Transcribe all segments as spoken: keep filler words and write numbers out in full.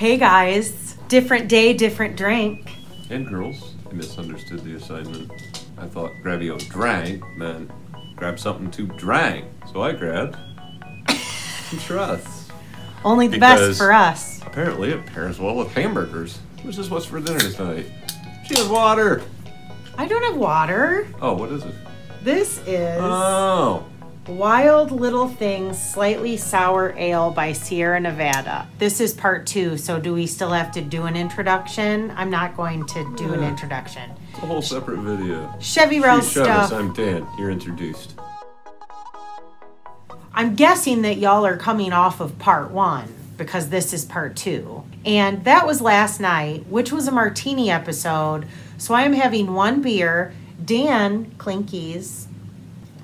Hey guys, different day, different drink. And girls, I misunderstood the assignment. I thought grabbing a drink meant grab something to drink. So I grabbed truss. Only the because best for us. Apparently it pairs well with hamburgers, which is what's for dinner tonight. She has water. I don't have water. Oh, what is it? This is oh. Wild Little Things Slightly Sour Ale by Sierra Nevada. This is part two, so do we still have to do an introduction? I'm not going to do yeah. an introduction. It's a whole separate video. Chevy Road stuff. Us. I'm Dan. You're introduced. I'm guessing that y'all are coming off of part one because this is part two. And that was last night, which was a martini episode. So I'm having one beer. Dan, Clinkies.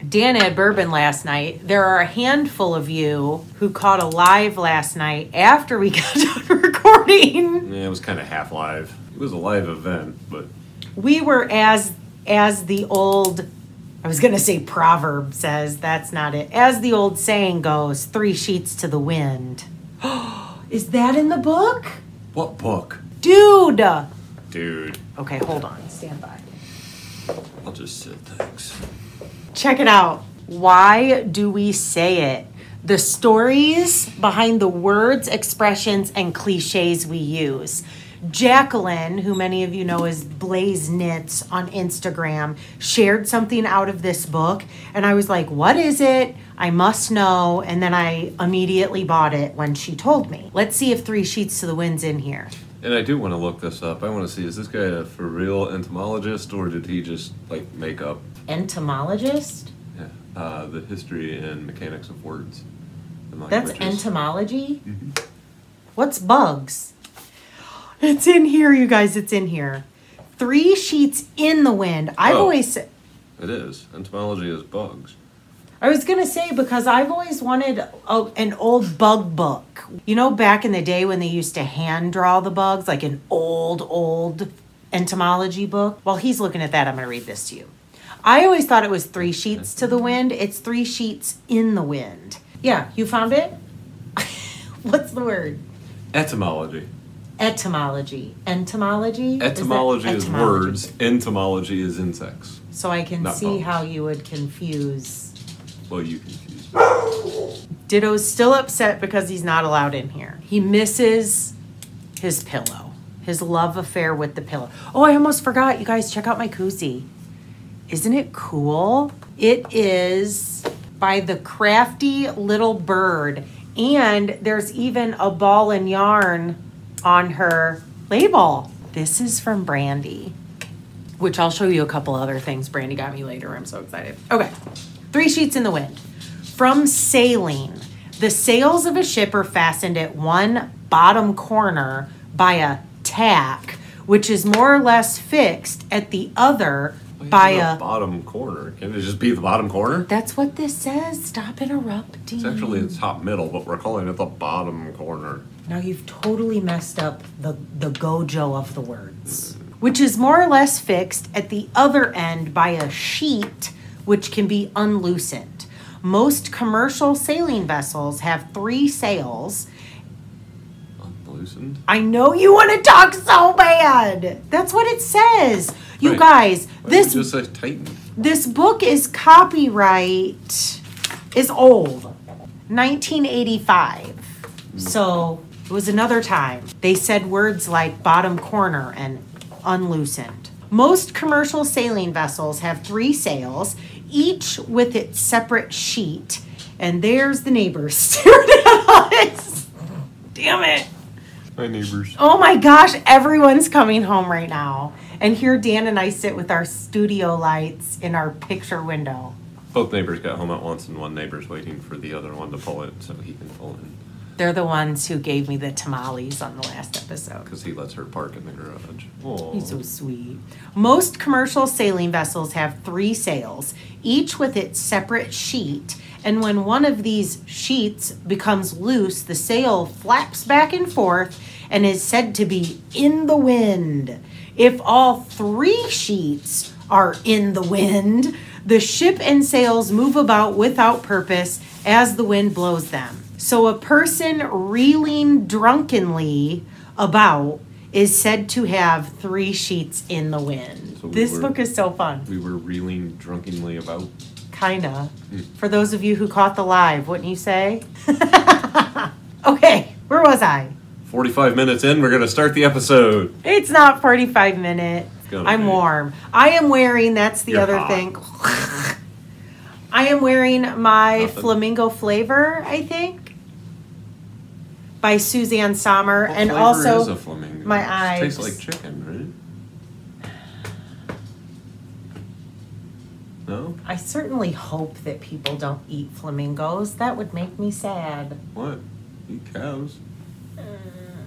Dan had bourbon last night. There are a handful of you who caught a live last night after we got done recording. Yeah, it was kind of half live. It was a live event, but... We were as as the old... I was going to say proverb says. That's not it. As the old saying goes, three sheets to the wind. Is that in the book? What book? Dude! Dude. Okay, hold on. Stand by. I'll just sit, thanks. Check it out. Why do we say it? The stories behind the words, expressions, and cliches we use. Jacqueline, who many of you know is Blaze Knits on Instagram, shared something out of this book, and I was like, what is it? I must know. And then I immediately bought it when she told me. Let's see if Three Sheets to the Wind's in here. And I do want to look this up. I want to see, is this guy a for real entomologist, or did he just, like, make up? Entomologist? Yeah. Uh, the history and mechanics of words. That's entomology? Mm-hmm. What's bugs? It's in here, you guys. It's in here. Three sheets in the wind. I've oh, always said... It is. Entomology is bugs. I was going to say, because I've always wanted a, an old bug book. You know, back in the day when they used to hand draw the bugs, like an old, old entomology book? While he's looking at that, I'm going to read this to you. I always thought it was three sheets to the wind. It's three sheets in the wind. Yeah, you found it? What's the word? Etymology. Etymology. Entomology? Etymology is, is etymology? Words. Entomology is insects. So I can Not see bones. How you would confuse. Well, you confuse me. Ditto's still upset because he's not allowed in here. He misses his pillow. His love affair with the pillow. Oh, I almost forgot. You guys, check out my koozie. Isn't it cool? It is by the Crafty Little Bird. And there's even a ball and yarn on her label. This is from Brandy, which I'll show you a couple other things Brandy got me later. I'm so excited. Okay, three sheets in the wind. From sailing, the sails of a ship are fastened at one bottom corner by a tack, which is more or less fixed at the other Wait, by a bottom corner. Can it just be the bottom corner? That's what this says. Stop interrupting. It's actually the top middle, but we're calling it the bottom corner. Now you've totally messed up the, the gojo of the words, which is more or less fixed at the other end by a sheet, which can be unloosened. Most commercial sailing vessels have three sails. Unloosened? I know you want to talk so bad. That's what it says. You Wait, guys, this, just say Titan? This book is copyright, is old, nineteen eighty-five. Mm. So... It was another time. They said words like bottom corner and unloosened. Most commercial sailing vessels have three sails, each with its separate sheet. And there's the neighbors staring at us. Damn it. My neighbors. Oh my gosh, everyone's coming home right now. And here Dan and I sit with our studio lights in our picture window. Both neighbors got home at once, and one neighbor's waiting for the other one to pull it so he can pull in. They're the ones who gave me the tamales on the last episode. Because he lets her park in the garage. Aww. He's so sweet. Most commercial sailing vessels have three sails, each with its separate sheet. And when one of these sheets becomes loose, the sail flaps back and forth and is said to be in the wind. If all three sheets are in the wind, the ship and sails move about without purpose as the wind blows them. So a person reeling drunkenly about is said to have three sheets in the wind. So we this were, book is so fun. We were reeling drunkenly about. Kinda. Mm. For those of you who caught the live, wouldn't you say? Okay, where was I? forty-five minutes in, we're gonna start the episode. It's not forty-five minutes. I'm be. warm. I am wearing, that's the You're other hot. thing. I am wearing my Nothing. Flamingo Flavor, I think, by Susanne Sommer. Well, and also is a flamingo. my eyes. It tastes like chicken, right? No? I certainly hope that people don't eat flamingos. That would make me sad. What? Eat cows. Uh,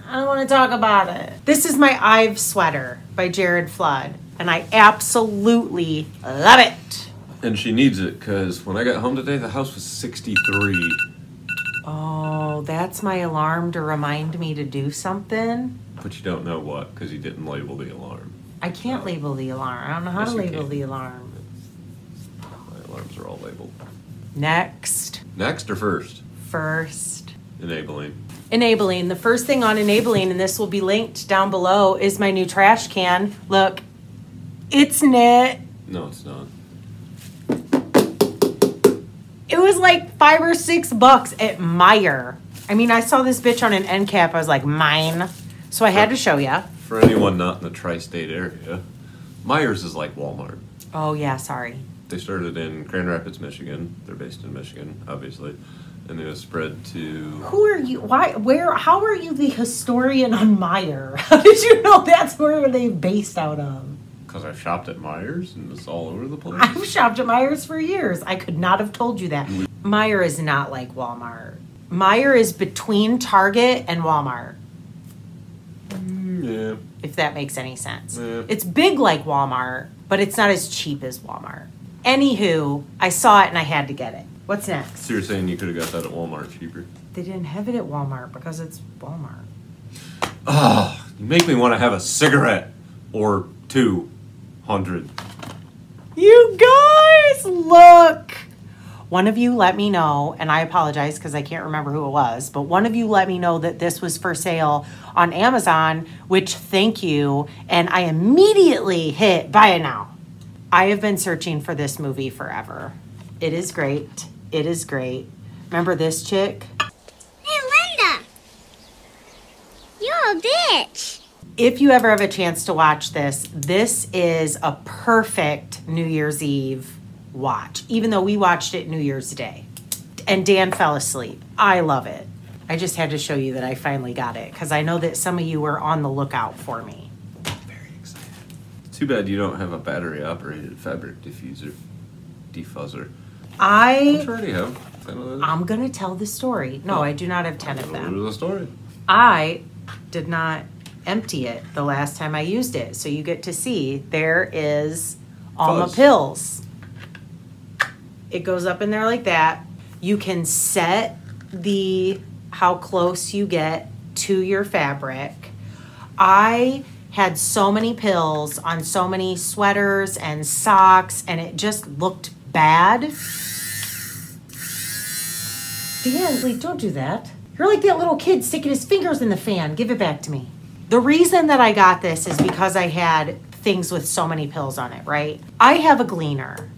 I don't want to talk about it. This is my Ives sweater by Jared Flood, and I absolutely love it. And she needs it, because when I got home today, the house was sixty-three. Oh, that's my alarm to remind me to do something. But you don't know what, because you didn't label the alarm. I can't no. label the alarm. I don't know how yes, to label the alarm. My alarms are all labeled. Next. Next or first? First. Enabling. Enabling. The first thing on enabling, and this will be linked down below, is my new trash can. Look. It's knit. No, it's not. It was like five or six bucks at Meijer. I mean, I saw this bitch on an end cap. I was like, mine. So I had for, to show ya. For anyone not in the tri-state area, Meijer's is like Walmart. Oh, yeah, sorry. They started in Grand Rapids, Michigan. They're based in Michigan, obviously. And it was spread to... Who are you? Why? Where? How are you the historian on Meijer? How did you know that's where they based out of? Because I've shopped at Meijer's and it's all over the place. I've shopped at Meijer's for years. I could not have told you that. Meijer is not like Walmart. Meijer is between Target and Walmart. Yeah. If that makes any sense. Yeah. It's big like Walmart, but it's not as cheap as Walmart. Anywho, I saw it and I had to get it. What's next? So you're saying you could have got that at Walmart cheaper? They didn't have it at Walmart because it's Walmart. Oh, you make me want to have a cigarette or two. Hundred. You guys, look. One of you let me know, and I apologize because I can't remember who it was, but one of you let me know that this was for sale on Amazon, which thank you, and I immediately hit buy it now. I have been searching for this movie forever. It is great. It is great. Remember this chick? Hey, Linda. You're a bitch. If you ever have a chance to watch this, this is a perfect New Year's Eve watch, even though we watched it New Year's Day. And Dan fell asleep. I love it. I just had to show you that I finally got it because I know that some of you were on the lookout for me. Very excited. Too bad you don't have a battery-operated fabric diffuser, defuzzer. I... I already have ten of those. I'm going to tell the story. No, oh. I do not have ten of them. The story. I did not... empty it the last time I used it, so you get to see there is all the pills. It goes up in there like that. You can set the how close you get to your fabric. I had so many pills on so many sweaters and socks, and it just looked bad. Dan, like, don't do that. You're like that little kid sticking his fingers in the fan. Give it back to me. The reason that I got this is because I had things with so many pills on it, right? I have a Gleaner.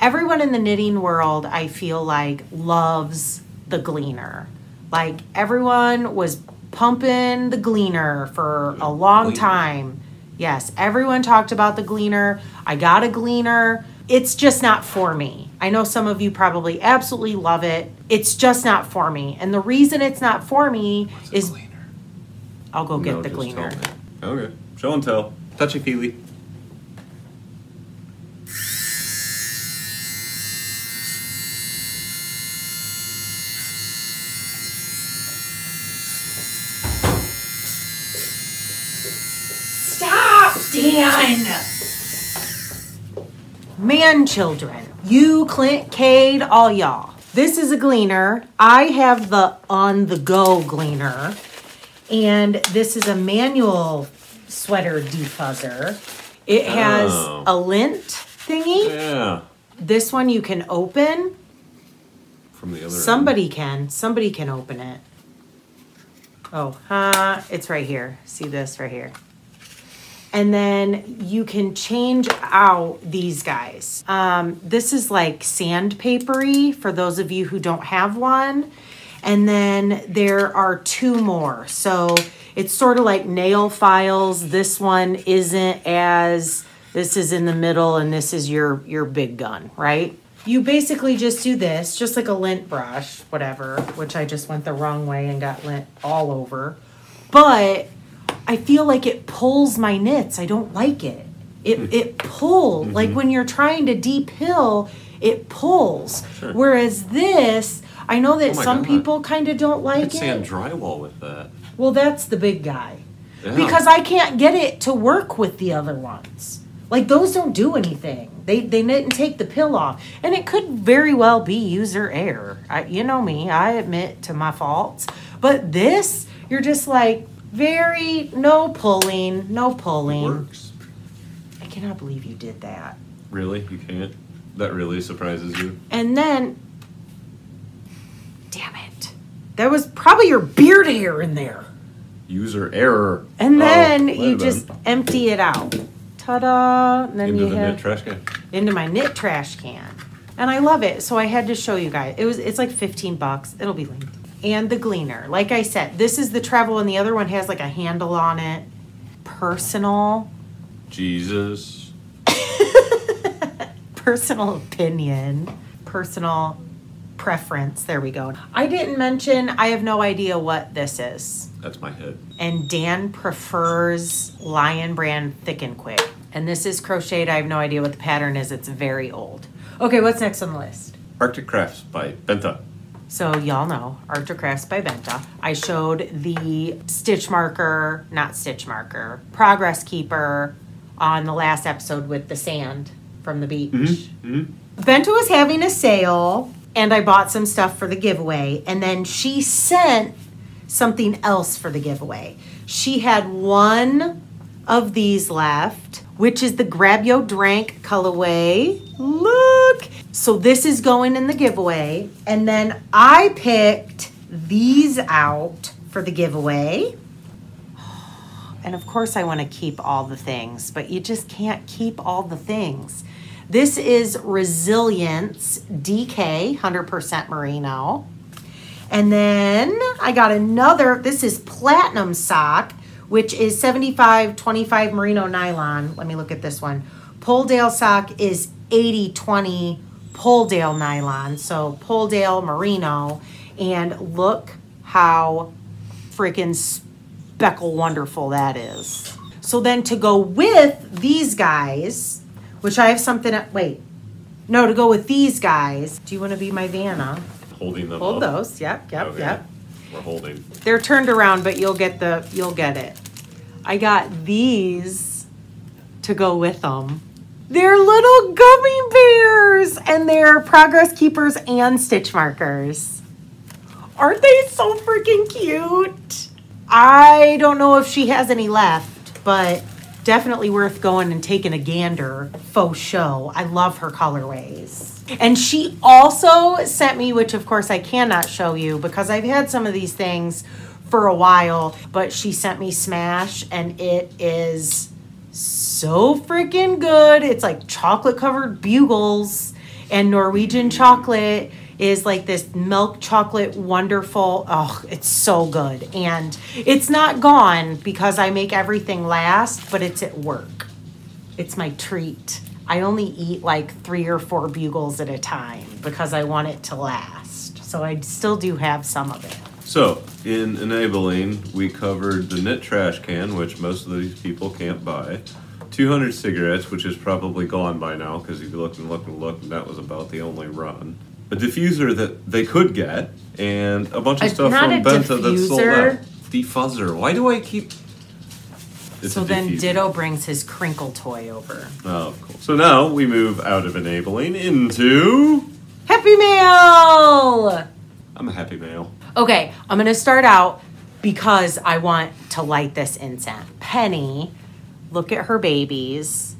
Everyone in the knitting world, I feel like, loves the Gleaner. Like, everyone was pumping the Gleaner for a long Gleaner. time. Yes, everyone talked about the Gleaner. I got a Gleaner. It's just not for me. I know some of you probably absolutely love it. It's just not for me. And the reason it's not for me What's is... I'll go get no, the Gleaner. Okay. Show and tell. Touchy-feely. Stop, Dan! Man, children. You, Clint, Cade, all y'all. This is a Gleaner. I have the on-the-go Gleaner. And this is a manual sweater defuzzer. It has oh. a lint thingy. Yeah. This one you can open. From the other Somebody end. can. Somebody can open it. Oh, huh, it's right here. See this right here. And then you can change out these guys. Um, this is like sandpapery for those of you who don't have one. And then there are two more. So it's sort of like nail files. This one isn't as, this is in the middle and this is your, your big gun, right? You basically just do this, just like a lint brush, whatever, which I just went the wrong way and got lint all over. But I feel like it pulls my knits. I don't like it. It, it pulled. Mm-hmm. Like when you're trying to deep hill, it pulls. Sure. Whereas this, I know that oh some God. people kind of don't like I could it. Sand drywall with that. Well, that's the big guy. Yeah. Because I can't get it to work with the other ones. Like those don't do anything. They they didn't take the pill off, and it could very well be user error. I, you know me, I admit to my faults. But this, you're just like very no pulling, no pulling. It works. I cannot believe you did that. Really, you can't? That really surprises you. And then, damn it, there was probably your beard hair in there. User error. And then oh, you just been. empty it out. Ta-da! And then into you the have, knit trash can. Into my knit trash can, and I love it. So I had to show you guys. It was it's like fifteen bucks. It'll be linked. And the Gleaner, like I said, this is the travel, and the other one has like a handle on it. Personal. Jesus. Personal opinion. Personal preference. There we go. I didn't mention. I have no idea what this is. That's my head. And Dan prefers Lion Brand Thick and Quick. And this is crocheted. I have no idea what the pattern is. It's very old. Okay, what's next on the list? Arctic Crafts by Bente. So y'all know Arctic Crafts by Bente. I showed the stitch marker, not stitch marker, progress keeper on the last episode with the sand from the beach. Mm-hmm. Mm-hmm. Bente was having a sale, and I bought some stuff for the giveaway. And then she sent something else for the giveaway. She had one of these left, which is the Grab Yo Drank colorway. Look! So this is going in the giveaway. And then I picked these out for the giveaway. And of course I want to keep all the things, but you just can't keep all the things. This is Resilience D K, one hundred percent merino. And then I got another, this is Platinum Sock, which is seventy-five twenty-five merino nylon. Let me look at this one. Poldale sock is eighty twenty Poldale nylon. So Poldale merino. And look how freaking speckle wonderful that is. So then to go with these guys, which I have something, wait, no, to go with these guys. Do you want to be my Vanna? Holding them Hold up. those. Yep, yep, okay. yep. We're holding. They're turned around, but you'll get the you'll get it. I got these to go with them. They're little gummy bears, and they're progress keepers and stitch markers. Aren't they so freaking cute? I don't know if she has any left, but definitely worth going and taking a gander, faux show. I love her colorways. And she also sent me, which of course I cannot show you because I've had some of these things for a while, but she sent me Smash, and it is so freaking good. It's like chocolate covered bugles, and Norwegian chocolate is like this milk chocolate wonderful. Oh, it's so good. And it's not gone because I make everything last, but it's at work. It's my treat. I only eat like three or four bugles at a time because I want it to last. So I still do have some of it. So in Enabling, we covered the knit trash can, which most of these people can't buy. two hundred cigarettes, which is probably gone by now because you looked and looked and looked, and that was about the only run. A diffuser that they could get, and a bunch of it's stuff from Bente that's sold out. Defuzzer. Why do I keep... It's so then Ditto brings his crinkle toy over. Oh, cool. So now we move out of Enabling into... Happy Mail! I'm a Happy Mail. Okay, I'm going to start out because I want to light this incense. Penny, look at her babies.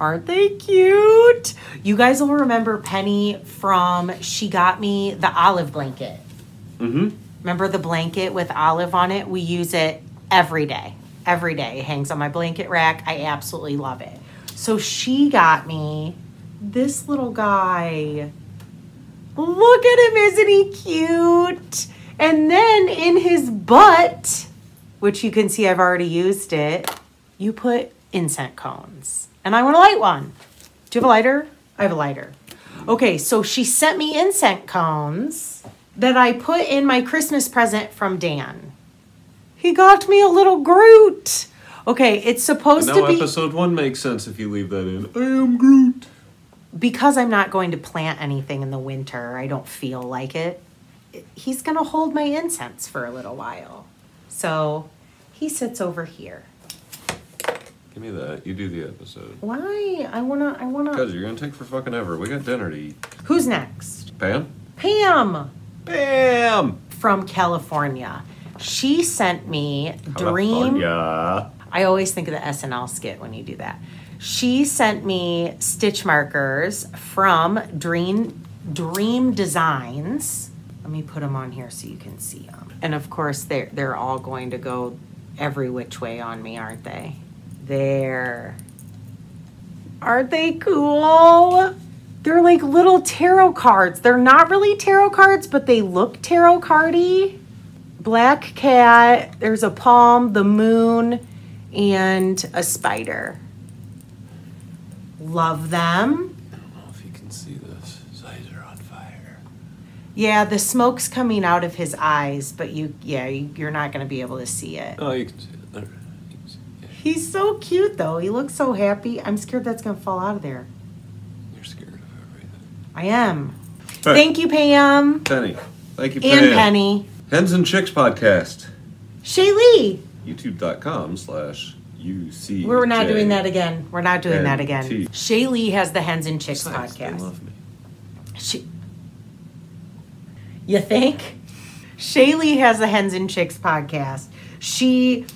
Aren't they cute? You guys will remember Penny from, she got me the olive blanket. Mm-hmm. Remember the blanket with olive on it? We use it every day, every day. It hangs on my blanket rack. I absolutely love it. So she got me this little guy. Look at him, isn't he cute? And then in his butt, which you can see I've already used it, you put incense cones. And I want a light one. Do you have a lighter? I have a lighter. Okay, so she sent me incense cones that I put in my Christmas present from Dan. He got me a little Groot. Okay, it's supposed to be... Now episode one makes sense if you leave that in. I am Groot. Because I'm not going to plant anything in the winter, I don't feel like it. He's going to hold my incense for a little while. So he sits over here. Give me that. You do the episode. Why? I wanna, I wanna... Because you're gonna take for fucking ever. We got dinner to eat. Who's next? Pam? Pam! Pam! From California. She sent me Dream... California. I always think of the S N L skit when you do that. She sent me stitch markers from Dream, Dream Designs. Let me put them on here so you can see them. And of course, they're, they're all going to go every which way on me, aren't they? There. Aren't they cool? They're like little tarot cards. They're not really tarot cards, but they look tarot cardy. Black cat, there's a palm, the moon, and a spider. Love them. I don't know if you can see this. His eyes are on fire. Yeah, the smoke's coming out of his eyes, but you, yeah, you're not going to be able to see it. Oh, you can see it. There. He's so cute, though. He looks so happy. I'm scared that's going to fall out of there. You're scared of everything. I am. Right. Thank you, Pam. Penny. Thank you, Pam. And Penny. Hens and Chicks podcast. Shaylee. YouTube.com slash UC. We're not doing that again. We're not doing that again. Shaylee has the Hens and Chicks podcast. They love me. She... You think? Shaylee has the Hens and Chicks podcast. She...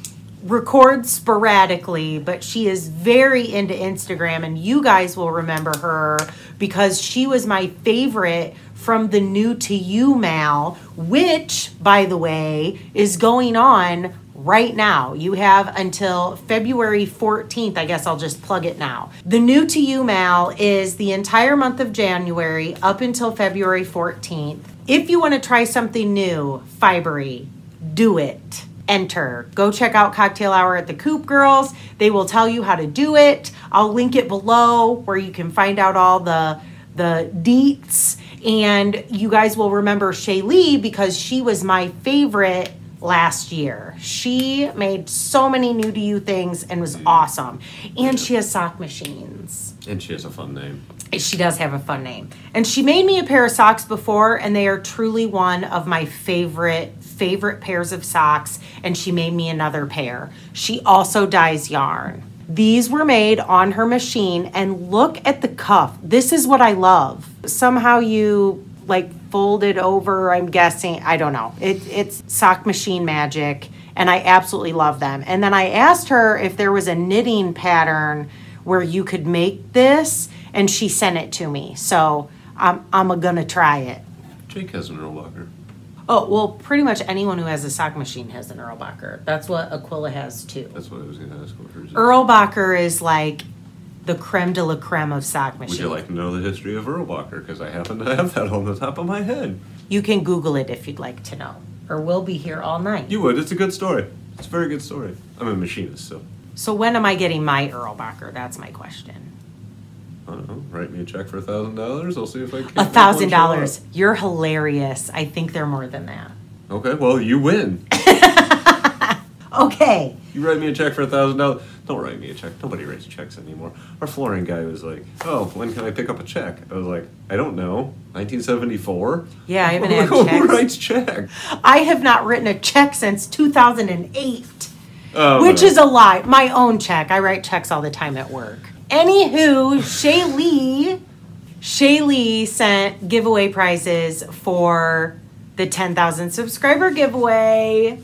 records sporadically, but she is very into Instagram, and you guys will remember her because she was my favorite from the New to You mail, which, by the way, is going on right now. You have until February fourteenth. I guess I'll just plug it now. The New to You mail is the entire month of January up until February fourteenth. If you want to try something new, fibery, do it. Enter. Go check out Cocktail Hour at the Coop Girls. They will tell you how to do it. I'll link it below where you can find out all the the deets. And you guys will remember Shaylee because she was my favorite last year. She made so many new to you things and was awesome. And she has sock machines. And she has a fun name. She does have a fun name. And she made me a pair of socks before, and they are truly one of my favorite favorite pairs of socks, and she made me another pair. She also dyes yarn. These were made on her machine, and look at the cuff. This is what I love. Somehow you like fold it over, I'm guessing, I don't know. It, it's sock machine magic, and I absolutely love them. And then I asked her if there was a knitting pattern where you could make this, and she sent it to me. So I'm, I'm gonna try it. Jake has an Earlbacher. Oh, well, pretty much anyone who has a sock machine has an Earlbacher. That's what Aquila has, too. That's what I was going to ask. Earlbacher is like the creme de la creme of sock machines. Would you like to know the history of Earlbacher? Because I happen to have that on the top of my head. You can Google it if you'd like to know. Or we'll be here all night. You would. It's a good story. It's a very good story. I'm a machinist, so. So when am I getting my Earlbacher? That's my question. I don't know. Write me a check for a thousand dollars. I'll see if I can. a thousand dollars. You're hilarious. I think they're more than that. Okay. Well, you win. Okay. You write me a check for a thousand dollars. Don't write me a check. Nobody writes checks anymore. Our flooring guy was like, oh, when can I pick up a check? I was like, I don't know. nineteen seventy-four? Yeah, I haven't had checks. Who writes check? I have not written a check since two thousand eight, um, which is a lie. My own check. I write checks all the time at work. Anywho, Shaylee, Shaylee sent giveaway prizes for the ten thousand subscriber giveaway.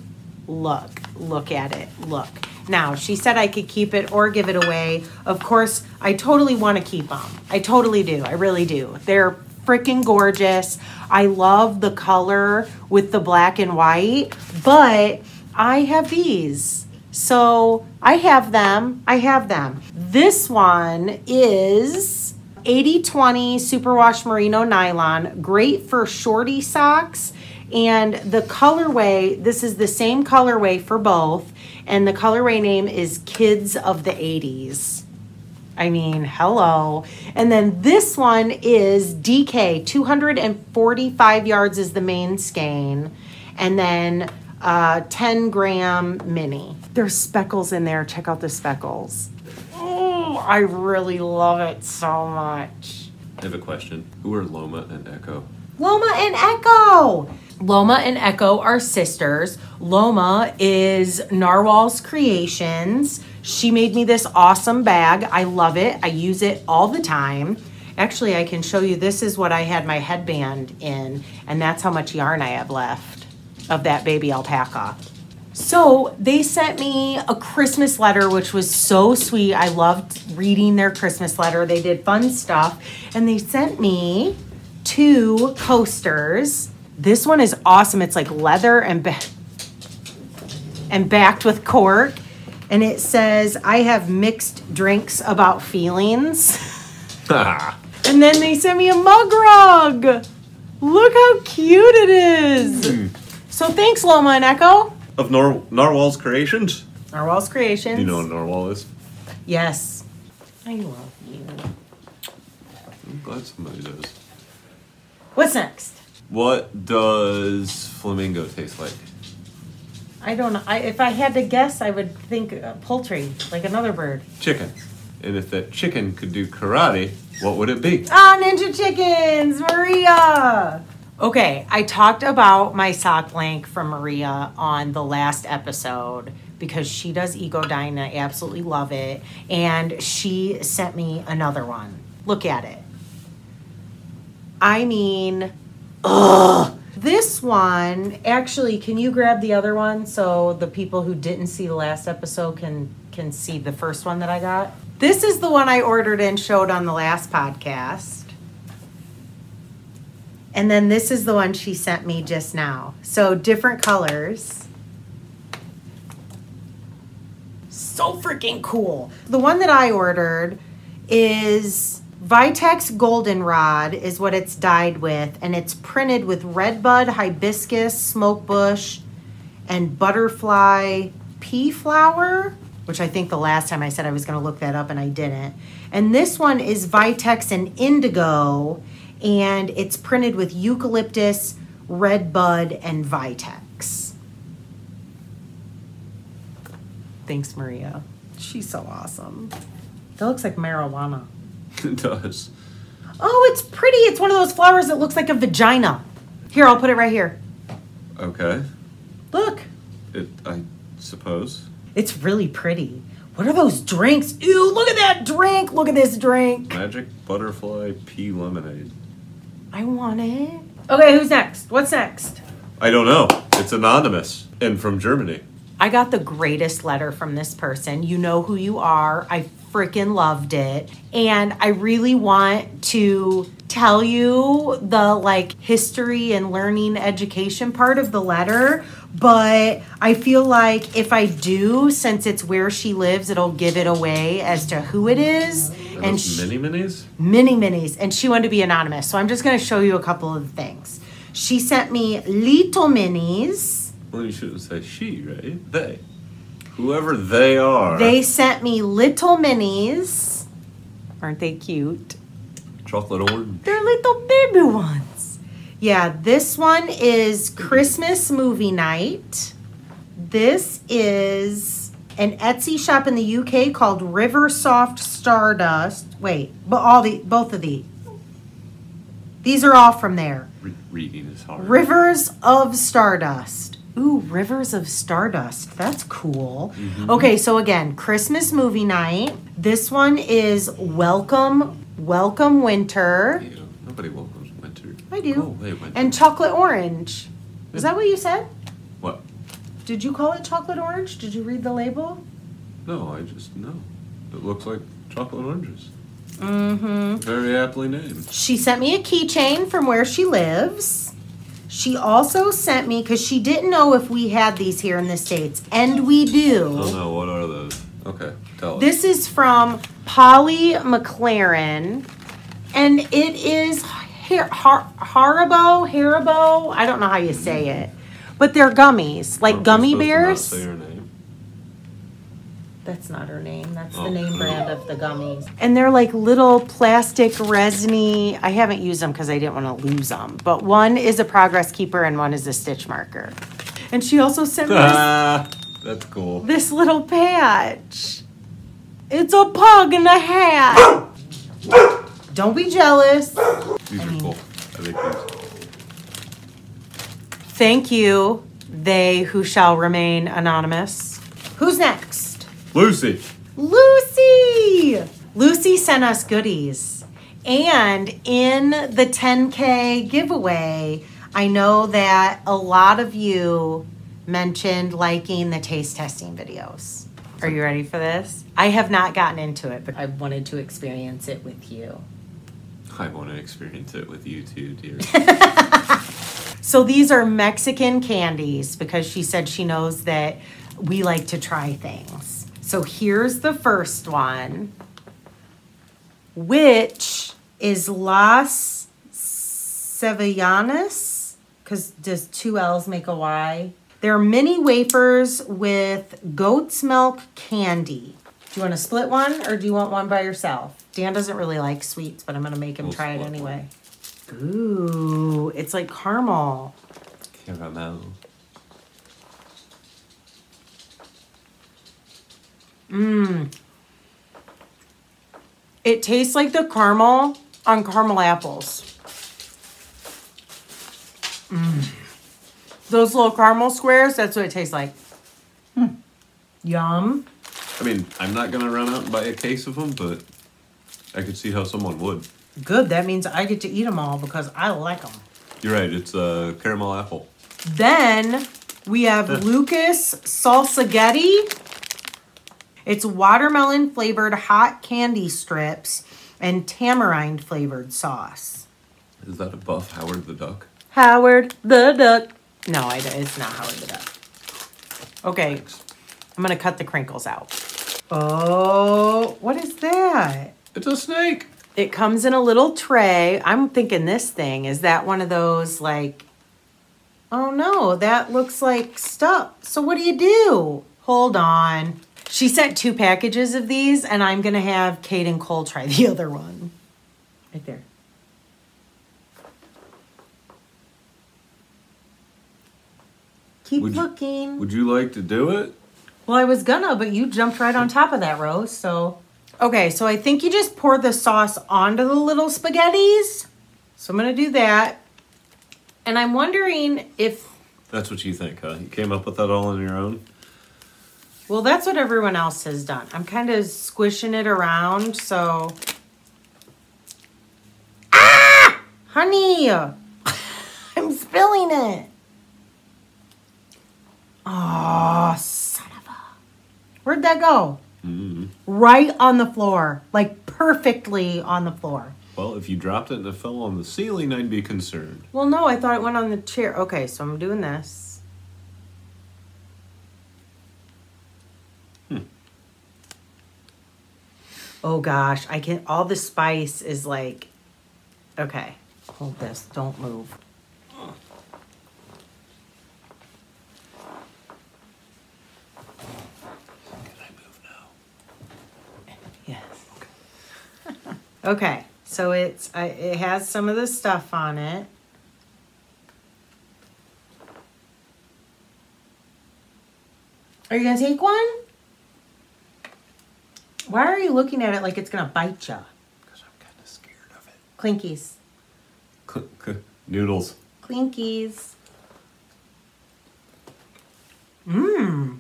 Look, look at it, look. Now, she said I could keep it or give it away. Of course, I totally want to keep them. I totally do, I really do. They're freaking gorgeous. I love the color with the black and white, but I have these. So I have them, I have them. This one is eighty twenty Superwash Merino Nylon, great for shorty socks. And the colorway, this is the same colorway for both. And the colorway name is Kids of the eighties. I mean, hello. And then this one is D K, two hundred forty-five yards is the main skein. And then uh, ten gram mini. There's speckles in there, check out the speckles. Oh, I really love it so much. I have a question, who are Loma and Echo? Loma and Echo! Loma and Echo are sisters. Loma is Narwhal's Creations. She made me this awesome bag. I love it. I use it all the time. Actually, I can show you, this is what I had my headband in, and that's how much yarn I have left of that baby alpaca. So they sent me a Christmas letter, which was so sweet. I loved reading their Christmas letter. They did fun stuff, and they sent me two coasters. This one is awesome. It's like leather and ba and backed with cork. And it says, I have mixed drinks about feelings. Ah. And then they sent me a mug rug. Look how cute it is. Mm. So thanks, Loma and Echo. Of Nar Narwhal's Creations. Narwhal's Creations. You know what narwhal is? Yes. I love you. I'm glad somebody does. What's next? What does flamingo taste like? I don't know. I, if I had to guess, I would think uh, poultry, like another bird. Chicken. And if that chicken could do karate, what would it be? Ah, oh, Ninja Chickens, Maria. Okay, I talked about my sock blank from Maria on the last episode because she does Ego Dyna. I absolutely love it. And she sent me another one. Look at it. I mean, ugh. This one, actually, can you grab the other one so the people who didn't see the last episode can, can see the first one that I got? This is the one I ordered and showed on the last podcast. And then this is the one she sent me just now. So different colors. So freaking cool. The one that I ordered is Vitex Goldenrod is what it's dyed with, and it's printed with Redbud, Hibiscus, Smokebush, and Butterfly Pea Flower, which I think the last time I said I was going to look that up and I didn't. And this one is Vitex and Indigo, and it's printed with Eucalyptus, Redbud, and Vitex. Thanks, Maria. She's so awesome. That looks like marijuana. It does. Oh, it's pretty. It's one of those flowers that looks like a vagina. Here, I'll put it right here. Okay. Look. It, I suppose. It's really pretty. What are those drinks? Ew, look at that drink. Look at this drink. Magic Butterfly Pea Lemonade. I want it. Okay, who's next? What's next? I don't know. It's anonymous and from Germany. I got the greatest letter from this person. You know who you are. I freaking loved it. And I really want to tell you the like history and learning education part of the letter, but I feel like if I do, since it's where she lives, it'll give it away as to who it is. Are and she, mini minis? Mini minis. And she wanted to be anonymous. So I'm just going to show you a couple of things. She sent me little minis. Well, you shouldn't say she, right? They. Whoever they are. They sent me little minis. Aren't they cute? Chocolate orange. They're little baby ones. Yeah, this one is Christmas movie night. This is an Etsy shop in the U K called Rivers of Stardust. Wait, but all the both of these. These are all from there. Re reading is hard. Rivers of Stardust. Ooh, Rivers of Stardust. That's cool. Mm-hmm. Okay, so again, Christmas movie night. This one is Welcome, Welcome Winter. Yeah, nobody welcomes winter. I do. Oh, wait, winter. And chocolate orange. Is that what you said? What? Did you call it chocolate orange? Did you read the label? No, I just, no. It looks like chocolate oranges. Mm-hmm. Very aptly named. She sent me a keychain from where she lives. She also sent me, because she didn't know if we had these here in the States, and we do. I don't know. What are those? Okay, tell us. This is from Polly McLaren, and it is Har Har Haribo, Haribo. I don't know how you say it, but they're gummies, like Aren't gummy bears. To not say your name? That's not her name. That's oh. the name brand of the gummies. And they're like little plastic resiny. I haven't used them because I didn't want to lose them. But one is a progress keeper and one is a stitch marker. And she also sent me ah, this, that's cool. This little patch. It's a pug in a hat. Don't be jealous. These I mean, are cool. I like these. Thank you, they who shall remain anonymous. Who's next? Lucy. Lucy! Lucy sent us goodies. And in the ten K giveaway, I know that a lot of you mentioned liking the taste testing videos. Are you ready for this? I have not gotten into it, but I wanted to experience it with you. I want to experience it with you too, dear. So these are Mexican candies because she said she knows that we like to try things. So here's the first one, which is Las Sevillanas, because does two L's make a Y? They're mini wafers with goat's milk candy. Do you want to split one or do you want one by yourself? Dan doesn't really like sweets, but I'm going to make him we'll try it anyway. One. Ooh, it's like caramel. Caramel. Mmm. It tastes like the caramel on caramel apples. Mmm. Those little caramel squares, that's what it tastes like. Mm. Yum. I mean, I'm not going to run out and buy a case of them, but I could see how someone would. Good. That means I get to eat them all because I like them. You're right. It's a uh, caramel apple. Then we have Lucas Salsaghetti. It's watermelon flavored hot candy strips and tamarind flavored sauce. Is that above Howard the Duck? Howard the Duck. No, I, it's not Howard the Duck. Okay, I'm gonna cut the crinkles out. Oh, what is that? It's a snake. It comes in a little tray. I'm thinking this thing, is that one of those like, oh no, that looks like stuff. So what do you do? Hold on. She sent two packages of these, and I'm going to have Kate and Cole try the other one. Right there. Keep would looking. You, would you like to do it? Well, I was gonna, but you jumped right on top of that, Rose, so. Okay, so I think you just pour the sauce onto the little spaghettis. So I'm going to do that. And I'm wondering if... That's what you think, huh? You came up with that all on your own? Well, that's what everyone else has done. I'm kind of squishing it around, so. Ah! Honey! I'm spilling it. Oh, son of a. Where'd that go? Mm-hmm. Right on the floor. Like, perfectly on the floor. Well, if you dropped it and it fell on the ceiling, I'd be concerned. Well, no, I thought it went on the chair. Okay, so I'm doing this. Oh gosh, I can, all the spice is like, okay, hold this, don't move. Can I move now? Yes. Okay, okay, so it's, I, it has some of the stuff on it. Are you gonna take one? Why are you looking at it like it's going to bite you? Because I'm kind of scared of it. Clinkies. Cl cl noodles. Clinkies. Mmm.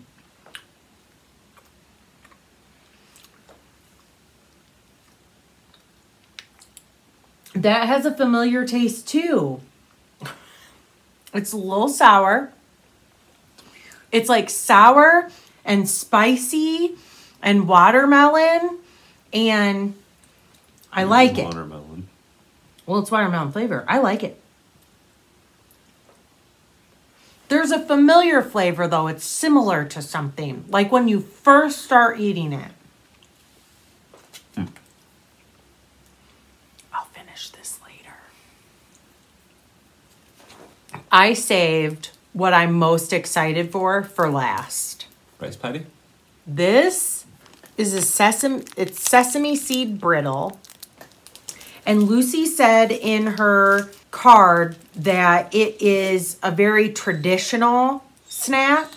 That has a familiar taste too. It's a little sour. It's like sour and spicy. And watermelon and I like it. Watermelon. Well, it's watermelon flavor. I like it. There's a familiar flavor, though. It's similar to something. Like when you first start eating it. Mm. I'll finish this later. I saved what I'm most excited for for last. Rice patty? This is a sesame, it's sesame seed brittle. And Lucy said in her card that it is a very traditional snack.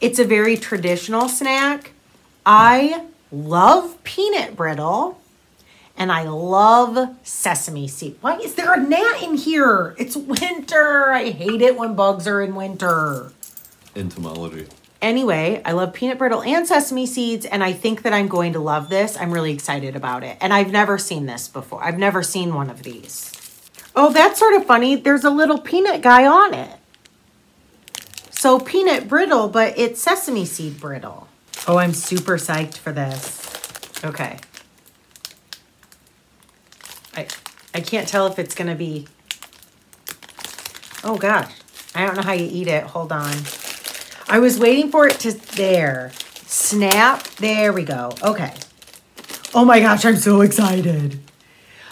It's a very traditional snack. I love peanut brittle. And I love sesame seed. Why is there a gnat in here? It's winter. I hate it when bugs are in winter. Entomology. Anyway, I love peanut brittle and sesame seeds, and I think that I'm going to love this. I'm really excited about it. And I've never seen this before. I've never seen one of these. Oh, that's sort of funny. There's a little peanut guy on it. So peanut brittle, but it's sesame seed brittle. Oh, I'm super psyched for this. Okay. I, I can't tell if it's going to be, oh gosh, I don't know how you eat it. Hold on. I was waiting for it to, there, snap. There we go. Okay. Oh my gosh, I'm so excited.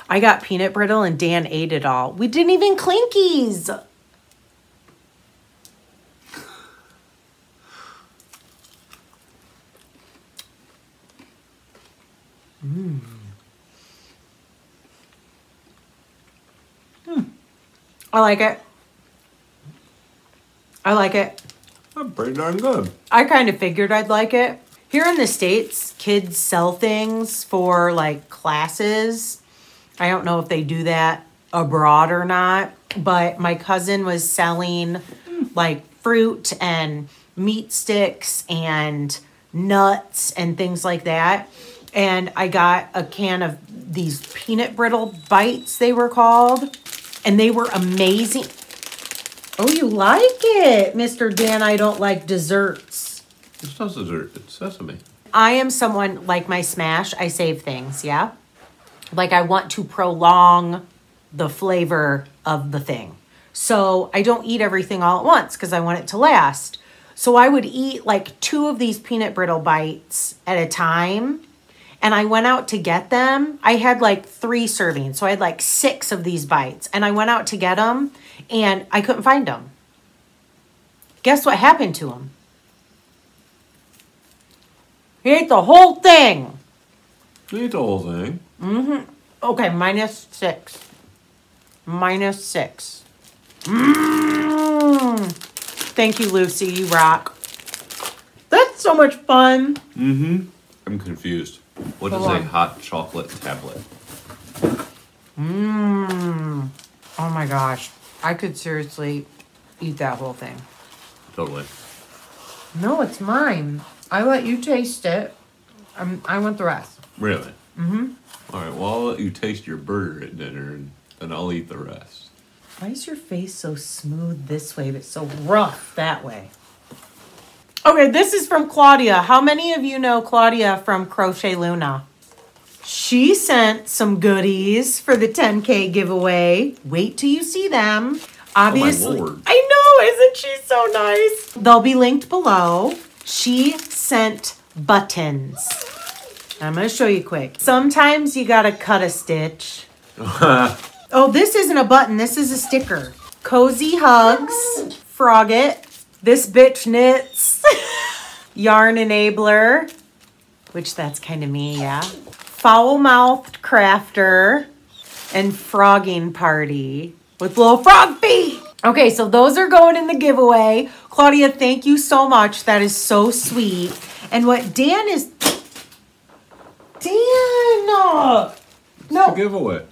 I got peanut brittle and Dan ate it all. We didn't even clinkies. Mmm. I like it. I like it. That's pretty darn good. I kind of figured I'd like it. Here in the States, kids sell things for like classes. I don't know if they do that abroad or not, but my cousin was selling like fruit and meat sticks and nuts and things like that. And I got a can of these peanut brittle bites, they were called. And they were amazing. Oh, you like it, Mister Dan. I don't like desserts. It's not dessert, it's sesame. I am someone, like my smash, I save things, yeah? Like I want to prolong the flavor of the thing. So I don't eat everything all at once because I want it to last. So I would eat like two of these peanut brittle bites at a time. And I went out to get them. I had like three servings. So I had like six of these bites. And I went out to get them and I couldn't find them. Guess what happened to him? He ate the whole thing. He ate the whole thing? Mm-hmm. Okay, minus six. Minus six. Mm-hmm. Thank you, Lucy. You rock. That's so much fun. Mm-hmm. I'm confused. What is a hot chocolate tablet? Mmm. Oh my gosh. I could seriously eat that whole thing. Totally. No, it's mine. I let you taste it. I'm, I want the rest. Really? Mm-hmm. All right. Well, I'll let you taste your burger at dinner, and, and I'll eat the rest. Why is your face so smooth this way, but so rough that way? Okay, this is from Claudia. How many of you know Claudia from Crochet Luna? She sent some goodies for the ten K giveaway. Wait till you see them. Obviously, oh my Lord. I know, isn't she so nice? They'll be linked below. She sent buttons. I'm gonna show you quick. Sometimes you gotta cut a stitch. Oh, this isn't a button, this is a sticker. Cozy Hugs, Frog It. This Bitch Knits, Yarn Enabler, which that's kind of me, yeah. Foul-mouthed Crafter, and Frogging Party with little frog feet. Okay, so those are going in the giveaway. Claudia, thank you so much. That is so sweet. And what Dan is... Dan! No! It's no. The giveaway.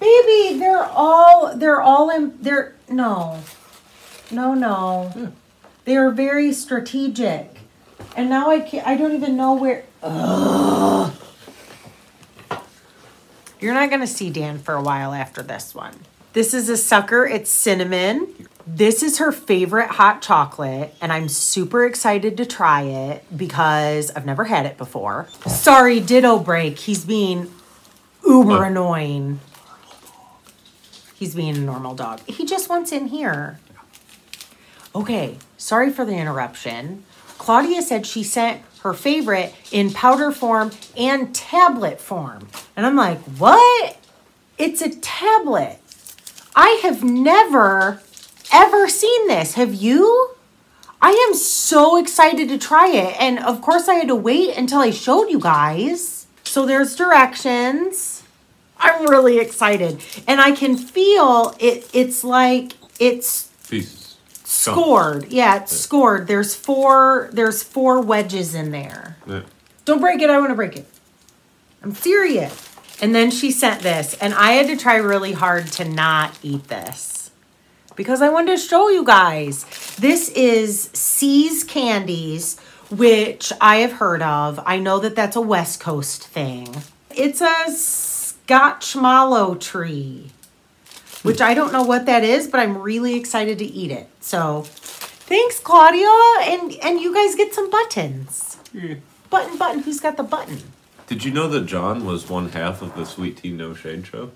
Baby, they're all, they're all in, they're, no. No, no. Yeah. They are very strategic. And now I can't, I don't even know where. Ugh. You're not going to see Dan for a while after this one. This is a sucker. It's cinnamon. This is her favorite hot chocolate, and I'm super excited to try it because I've never had it before. Sorry, Ditto Break. He's being uber annoying. He's being a normal dog. He just wants in here. Okay, sorry for the interruption. Claudia said she sent her favorite in powder form and tablet form. And I'm like, what? It's a tablet. I have never, ever seen this. Have you? I am so excited to try it. And of course I had to wait until I showed you guys. So there's directions. I'm really excited. And I can feel it. It's like it's Peace. Scored. Yeah, it's yeah. scored. There's four, there's four wedges in there. Yeah. Don't break it. I want to break it. I'm serious. And then she sent this, and I had to try really hard to not eat this because I wanted to show you guys. This is C's Candies, which I have heard of. I know that that's a West Coast thing. It's a Scotch mallow tree, which I don't know what that is, but I'm really excited to eat it. So thanks, Claudia, and, and you guys get some buttons. Yeah. Button, button, who's got the button? Did you know that John was one half of the Sweet Tea No Shade show?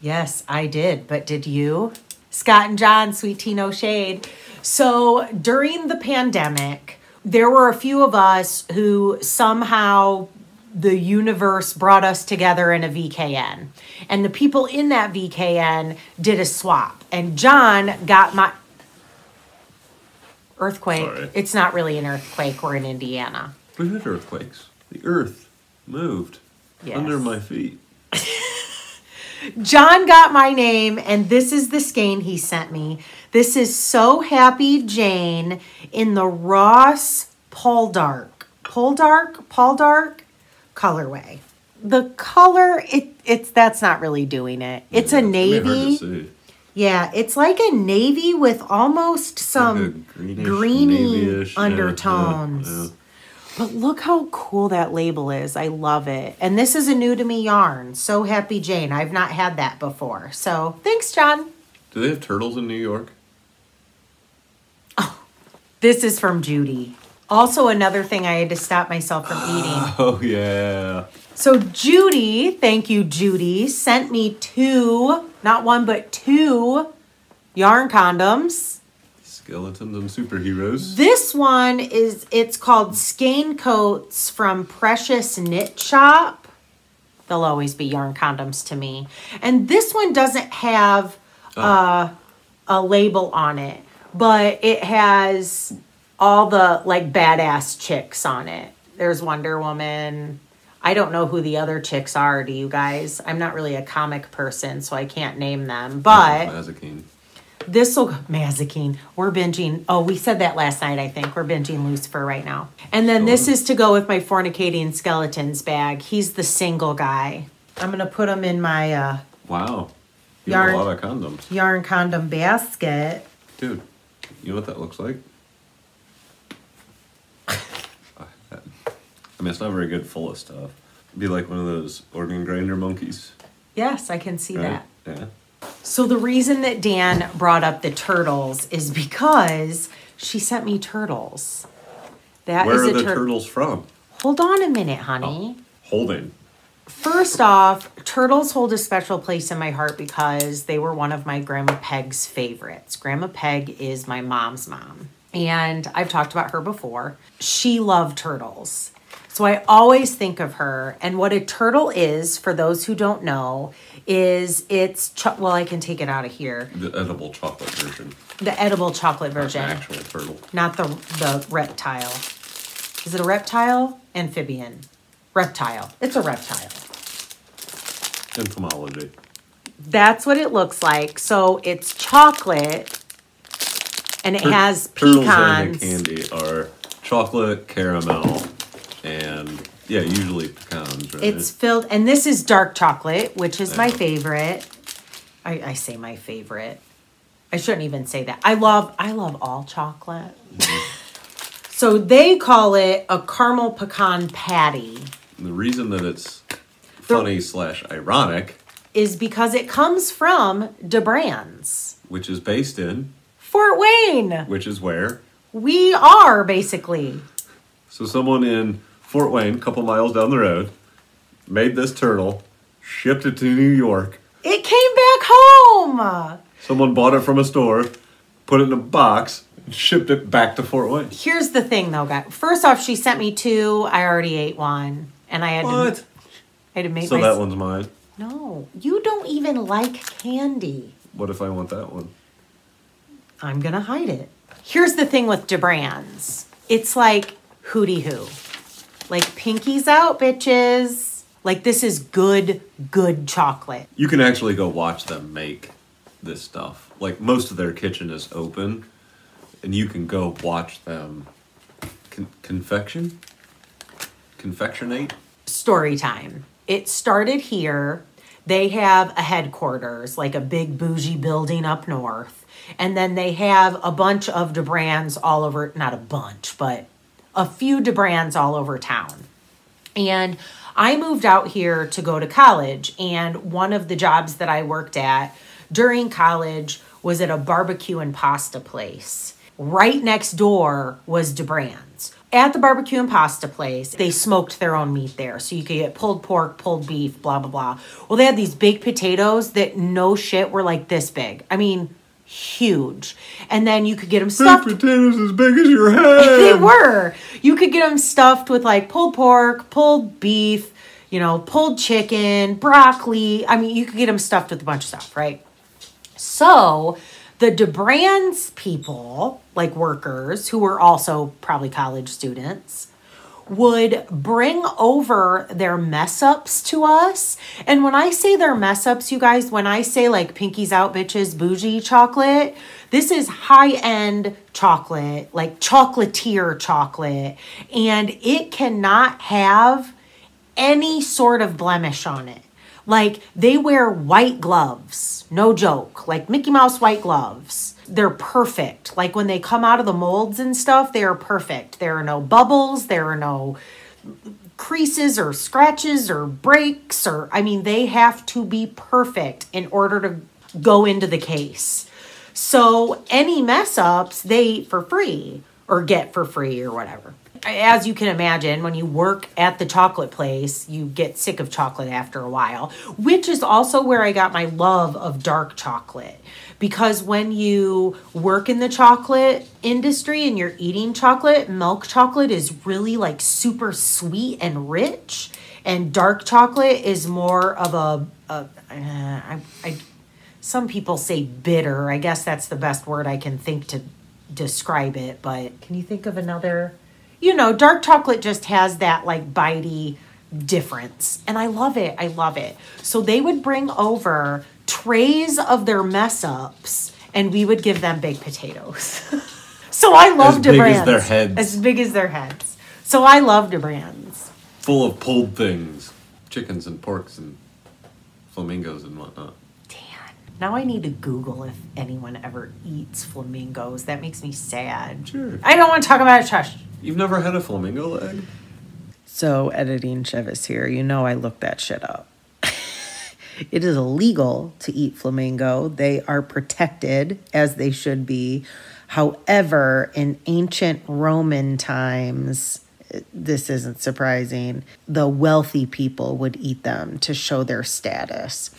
Yes, I did. But did you? Scott and John, Sweet Tea No Shade. So during the pandemic, there were a few of us who somehow the universe brought us together in a V K N. And the people in that V K N did a swap. And John got my... Earthquake. Sorry. It's not really an earthquake. We're in Indiana. We've had earthquakes. The earth. Moved. Yes. Under my feet. John got my name, and this is the skein he sent me. This is So Happy Jane in the Ross Poldark. Poldark? Poldark? Colorway. The color, it it's that's not really doing it. It's yeah, a navy. It's hard to see. Yeah, it's like a navy with almost some like greeny undertones. Yeah, yeah, yeah. But look how cool that label is. I love it. And this is a new to me yarn. So Happy Jane. I've not had that before. So thanks, John. Do they have turtles in New York? Oh, this is from Judy. Also another thing I had to stop myself from eating. Oh, yeah. So Judy, thank you, Judy, sent me two, not one, but two yarn condoms. Skeletons and superheroes. This one is, it's called Skein Coats from Precious Knit Shop. They'll always be yarn condoms to me. And this one doesn't have oh. uh, a label on it, but it has all the like badass chicks on it. There's Wonder Woman. I don't know who the other chicks are, do you guys? I'm not really a comic person, so I can't name them, but... Oh, This will go, Mazikeen, we're binging. Oh, we said that last night, I think. We're binging Lucifer right now. And then this is to go with my Fornicating Skeletons bag. He's the single guy. I'm going to put him in my uh, wow. You yarn, have a lot of condoms. Yarn condom basket. Dude, you know what that looks like? I mean, it's not very good full of stuff. It'd be like one of those organ grinder monkeys. Yes, I can see right? that. Yeah. So the reason that Dan brought up the turtles is because she sent me turtles. That Where is are a the tur turtles from? Hold on a minute, honey. Oh, holding. First off, turtles hold a special place in my heart because they were one of my Grandma Peg's favorites. Grandma Peg is my mom's mom, and I've talked about her before. She loved turtles. So I always think of her. And what a turtle is, for those who don't know, is it's, well, I can take it out of here. The edible chocolate version. The edible chocolate version. Not the actual turtle. Not the, the reptile. Is it a reptile? Amphibian. Reptile. It's a reptile. Entomology. That's what it looks like. So it's chocolate and it Tur has pecans. Turtles and candy are chocolate, caramel, and yeah, usually pecans, right? It's filled, and this is dark chocolate, which is my favorite. I, I say my favorite. I shouldn't even say that. I love, I love all chocolate. Mm-hmm. So they call it a caramel pecan patty. And the reason that it's funny the, slash ironic is because it comes from DeBrand's, which is based in Fort Wayne. Which is where? We are, basically. So someone in Fort Wayne, a couple miles down the road, made this turtle, shipped it to New York. It came back home. Someone bought it from a store, put it in a box, and shipped it back to Fort Wayne. Here's the thing, though, guys. First off, she sent me two. I already ate one. And I had what? to... I had to make So my... that one's mine. No. You don't even like candy. What if I want that one? I'm going to hide it. Here's the thing with DeBrand's. It's like hootie hoo. Like, pinkies out, bitches. Like, this is good, good chocolate. You can actually go watch them make this stuff. Like, most of their kitchen is open, and you can go watch them con confection? Confectionate? Story time. It started here. They have a headquarters, like a big bougie building up north. And then they have a bunch of DeBrand's all over, not a bunch, but a few DeBrand's all over town. And I moved out here to go to college. And one of the jobs that I worked at during college was at a barbecue and pasta place. Right next door was DeBrand's. At the barbecue and pasta place, they smoked their own meat there. So you could get pulled pork, pulled beef, blah, blah, blah. Well, they had these big potatoes that no shit were like this big. I mean, huge. And then you could get them stuffed. Big potatoes as big as your head. They were. You could get them stuffed with like pulled pork, pulled beef, you know, pulled chicken, broccoli. I mean, you could get them stuffed with a bunch of stuff, right? So the DeBrand's people, like workers, who were also probably college students, would bring over their mess-ups to us. And when I say their mess-ups, you guys, when I say like pinkies out, bitches, bougie chocolate, this is high-end chocolate, like chocolatier chocolate. And it cannot have any sort of blemish on it. Like, they wear white gloves, no joke, like Mickey Mouse white gloves. They're perfect. Like, when they come out of the molds and stuff, they are perfect. There are no bubbles. There are no creases or scratches or breaks. Or, I mean, they have to be perfect in order to go into the case. So any mess ups, they eat for free or get for free or whatever. As you can imagine, when you work at the chocolate place, you get sick of chocolate after a while, which is also where I got my love of dark chocolate. Because when you work in the chocolate industry and you're eating chocolate, milk chocolate is really like super sweet and rich. And dark chocolate is more of a, a uh, I, I, some people say bitter. I guess that's the best word I can think to describe it. But can you think of another? You know, dark chocolate just has that like bitey difference. And I love it. I love it. So they would bring over trays of their mess ups and we would give them baked potatoes. So I love DeBrand's. As big as their heads. As big as their heads. So I love DeBrand's. Full of pulled things. Chickens and porks and flamingos and whatnot. Damn. Now I need to Google if anyone ever eats flamingos. That makes me sad. Sure. I don't want to talk about it. Shush. You've never had a flamingo leg? So, editing Chevis here, you know I looked that shit up. It is illegal to eat flamingo. They are protected, as they should be. However, in ancient Roman times, this isn't surprising, the wealthy people would eat them to show their status.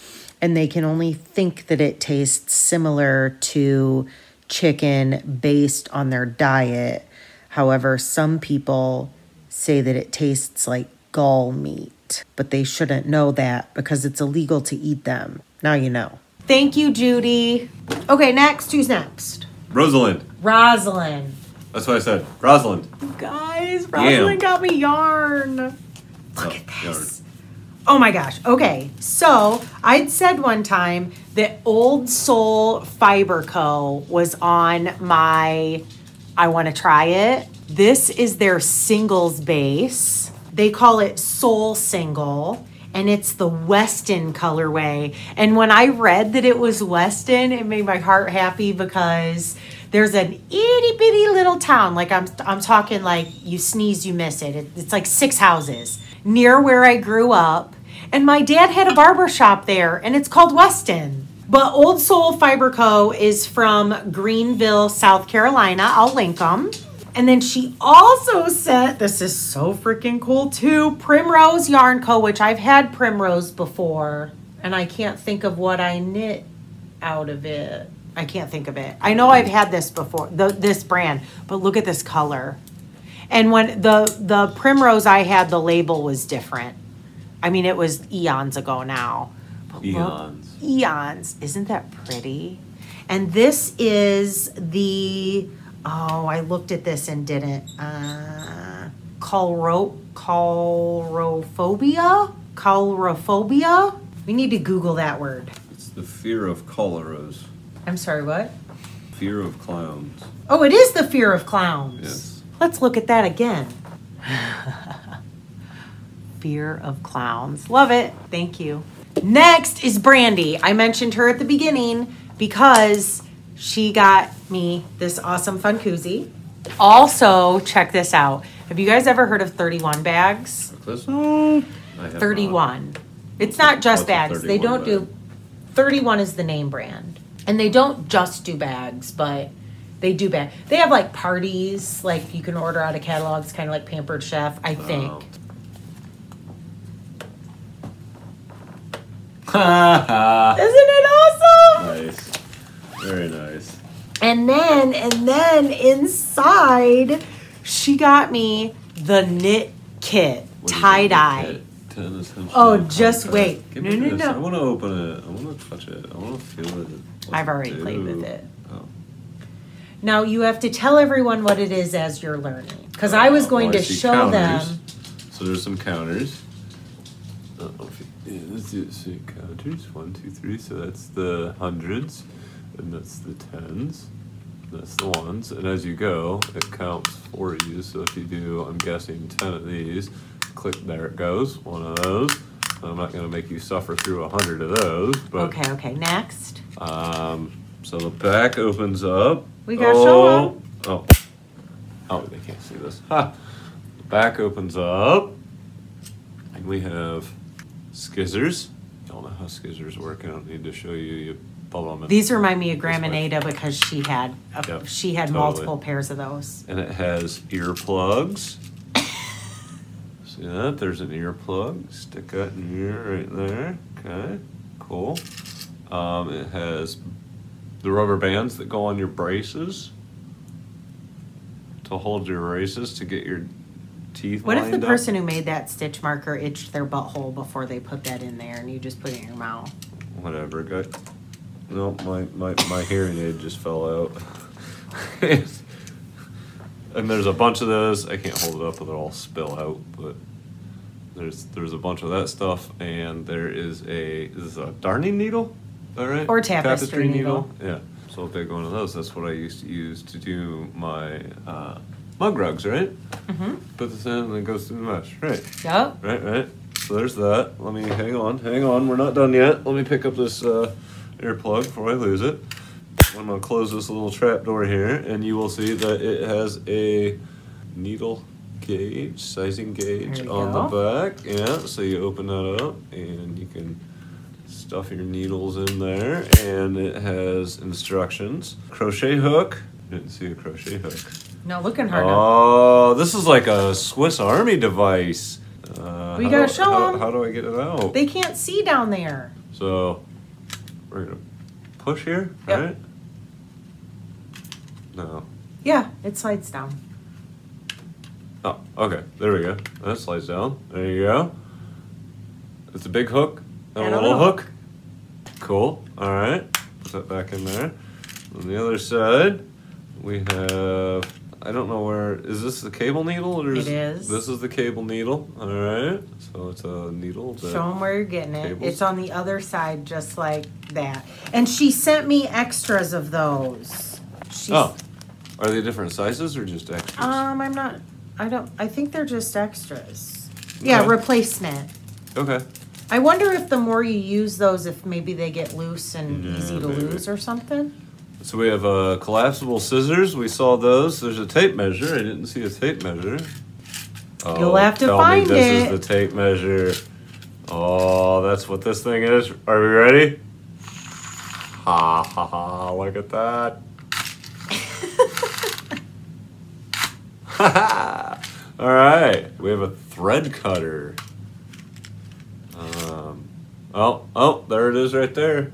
And they can only think that it tastes similar to chicken based on their diet. However, some people say that it tastes like gall meat, but they shouldn't know that because it's illegal to eat them. Now you know. Thank you, Judy. Okay, next. Who's next? Rosalind. Rosalind. That's what I said. Rosalind. Guys, Rosalind Damn. got me yarn. Look oh, at this. Yarn. Oh my gosh. Okay, so I'd said one time that Old Soul Fiber Co. was on my... I want to try it. This is their singles base. They call it Soul Single, and it's the Weston colorway. And when I read that it was Weston, it made my heart happy because there's an itty bitty little town. Like I'm, I'm talking like you sneeze, you miss it. it. It's like six houses near where I grew up. And my dad had a barber shop there, and it's called Weston. But Old Soul Fiber Co. is from Greenville, South Carolina. I'll link them. And then she also sent, this is so freaking cool too, Primrose Yarn Co., which I've had Primrose before, and I can't think of what I knit out of it. I can't think of it. I know I've had this before, the, this brand, but look at this color. And when the, the Primrose I had, the label was different. I mean, it was eons ago now. But eons. Look, eons. Isn't that pretty? And this is the, oh, I looked at this and didn't. Uh, Colro, colrophobia? Colrophobia? We need to Google that word. It's the fear of coloros. I'm sorry, what? Fear of clowns. Oh, it is the fear of clowns. Yes. Let's look at that again. Fear of clowns. Love it. Thank you. Next is Brandy. I mentioned her at the beginning because she got me this awesome fun koozie. Also, check this out. Have you guys ever heard of thirty-one bags? I have thirty-one. Not. It's not just What's bags. They don't bag? do... thirty-one is the name brand. And they don't just do bags, but they do bags. They have like parties. Like you can order out of catalogs, kind of like Pampered Chef, I think. Oh. Isn't it awesome? Nice. Very nice. And then, and then inside, she got me the knit kit, tie-dye. Oh, just wait. No, no, no. I want to open it. I want to touch it. I want to feel it. I've already played with it. Oh. Now, you have to tell everyone what it is as you're learning. Because I was going to show them. So there's some counters. Uh oh. Yeah, let's do so counters. One, two, three. So that's the hundreds, and that's the tens, that's the ones. And as you go, it counts for you. So if you do, I'm guessing ten of these, click, there it goes. One of those. I'm not going to make you suffer through a hundred of those. But, okay. Okay. Next. Um. So the back opens up. We got to show them. Oh. Oh, they can't see this. Ha. The back opens up, and we have skizzers. Y'all know how skizzers work. I don't need to show you. You pull them. These remind me of Grandma Nada because she had a, yep, she had totally. multiple pairs of those. And it has earplugs. See that? There's an earplug. Stick that in here, right there. Okay, cool. Um, it has the rubber bands that go on your braces to hold your braces to get your teeth what if the person up? who made that stitch marker itched their butthole before they put that in there and you just put it in your mouth? Whatever, good. No, my, my, my hearing aid just fell out. And there's a bunch of those. I can't hold it up or they'll all spill out, but there's there's a bunch of that stuff. And there is a, this is a darning needle, is that right? Or tapestry, tapestry needle. needle. Yeah, so a big one of those. That's what I used to use to do my... Uh, mug rugs, right? Mm-hmm. Put this in and it goes through the mesh, right? Yep. Right, right. So there's that. Let me, hang on, hang on. We're not done yet. Let me pick up this uh, earplug before I lose it. I'm going to close this little trap door here, and you will see that it has a needle gauge, sizing gauge on go. the back. Yeah, so you open that up, and you can stuff your needles in there, and it has instructions. Crochet hook. Didn't see a crochet hook. No, looking hard. Oh, this is like a Swiss Army device. Uh, we how, gotta show how, them. How do I get it out? They can't see down there. So we're gonna push here, yep. right? No. Yeah, it slides down. Oh, okay. There we go. That slides down. There you go. It's a big hook and a little know. hook. Cool. All right. Put that back in there. On the other side, we have. I don't know where, is this the cable needle? Or is, it is. This is the cable needle, all right. So it's a needle. Show them where you're getting it. Cables. It's on the other side, just like that. And she sent me extras of those. She's, oh, are they different sizes or just extras? Um, I'm not, I don't, I think they're just extras. Yeah, okay. Replacement. Okay. I wonder if the more you use those, if maybe they get loose and yeah, easy to maybe. lose or something. So we have uh, collapsible scissors. We saw those. There's a tape measure. I didn't see a tape measure. Oh, you'll have to find it. Tell me this is the tape measure. Oh, that's what this thing is. Are we ready? ha ha ha, look at that. All right, we have a thread cutter. Um, oh, oh, there it is right there.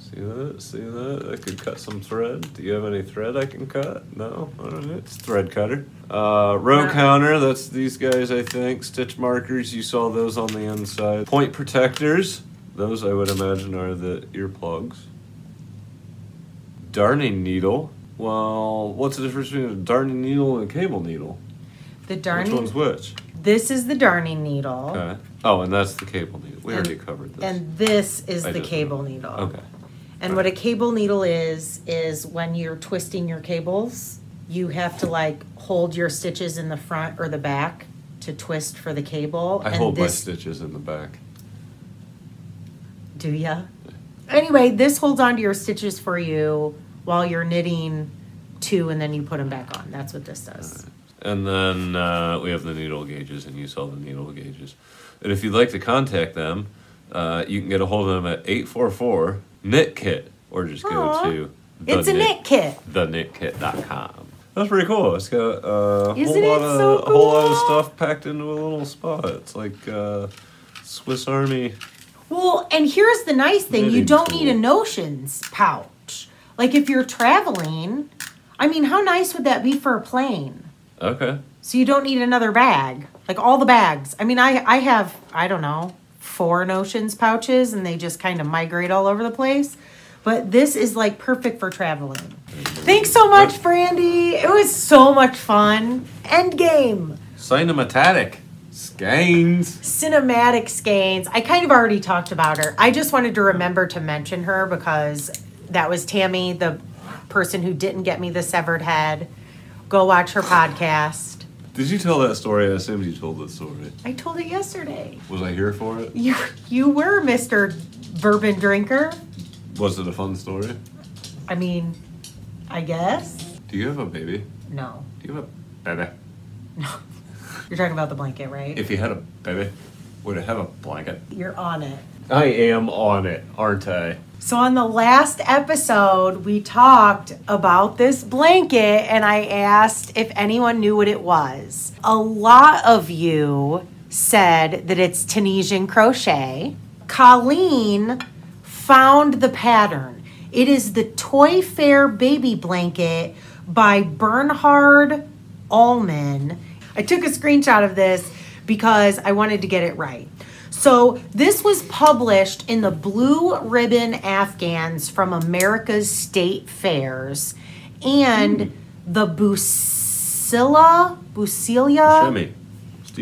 See that, see that? I could cut some thread. Do you have any thread I can cut? No, all right, it's thread cutter. Uh, row no. counter, that's these guys, I think. Stitch markers, you saw those on the inside. Point protectors, those I would imagine are the earplugs. Darning needle. Well, what's the difference between a darning needle and a cable needle? The darning. Which one's which? This is the darning needle. Okay. Oh, and that's the cable needle. We and, already covered this. And this is I the cable know. needle. Okay. And what a cable needle is, is when you're twisting your cables, you have to like hold your stitches in the front or the back to twist for the cable. I and hold this... my stitches in the back. Do ya? Anyway, this holds onto your stitches for you while you're knitting two and then you put them back on. That's what this does. And then uh, we have the needle gauges, and you saw the needle gauges. And if you'd like to contact them, uh, you can get a hold of them at eight four four knit kit, or just go Aww. to the it's a knit, knit kit the knit kit dot com. That's pretty cool. It's got uh, whole it lot of, so cool? a whole lot of stuff packed into a little spot. It's like uh, Swiss Army. Well, and here's the nice thing: you don't tool. need a notions pouch. Like if you're traveling, I mean, how nice would that be for a plane? Okay. So you don't need another bag. Like all the bags. I mean, I I have I don't know. four notions pouches, and they just kind of migrate all over the place, but this is like perfect for traveling. Thanks so much, Brandy. It was so much fun. End game cinematic skeins cinematic skeins I kind of already talked about her. I just wanted to remember to mention her because that was Tammy, the person who didn't get me the severed head. Go watch her podcast. Did you tell that story? I assumed you told that story. I told it yesterday. Was I here for it? You you were, Mister Bourbon Drinker. Was it a fun story? I mean, I guess. Do you have a baby? No. Do you have a baby? No. You're talking about the blanket, right? If you had a baby, would it have a blanket? You're on it. I am on it, aren't I? So on the last episode, we talked about this blanket and I asked if anyone knew what it was. A lot of you said that it's Tunisian crochet. Colleen found the pattern. It is the Toy Fair Baby Blanket by Bernhard Ullmann. I took a screenshot of this because I wanted to get it right. So this was published in the Blue Ribbon Afghans from America's State Fairs and the Busilla, Busilla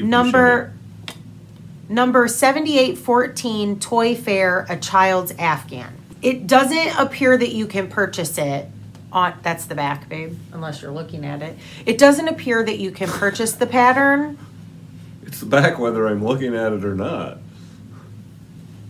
number, number seventy-eight fourteen Toy Fair, A Child's Afghan. It doesn't appear that you can purchase it on, that's the back, babe, unless you're looking at it. It doesn't appear that you can purchase the pattern. It's the back whether I'm looking at it or not.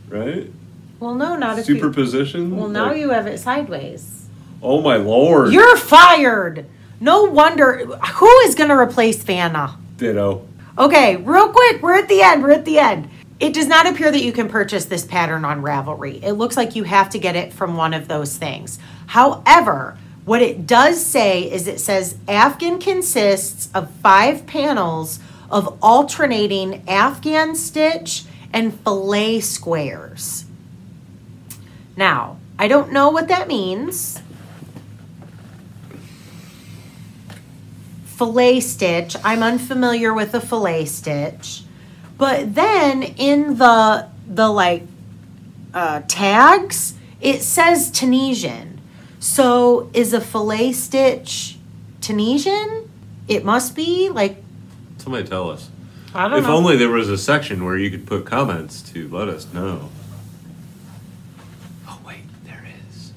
Right? Well, no, not if you... Superposition? Well, now like, you have it sideways. Oh, my Lord. You're fired. No wonder. Who is going to replace Vanna? Ditto. Okay, real quick. We're at the end. We're at the end. It does not appear that you can purchase this pattern on Ravelry. It looks like you have to get it from one of those things. However, what it does say is it says, Afghan consists of five panels of alternating Afghan stitch and fillet squares. Now, I don't know what that means. Fillet stitch, I'm unfamiliar with the fillet stitch. But then in the, the like uh, tags, it says Tunisian. So is a fillet stitch Tunisian? It must be, like, somebody tell us. I don't if know. only there was a section where you could put comments to let us know. Oh, wait, there is.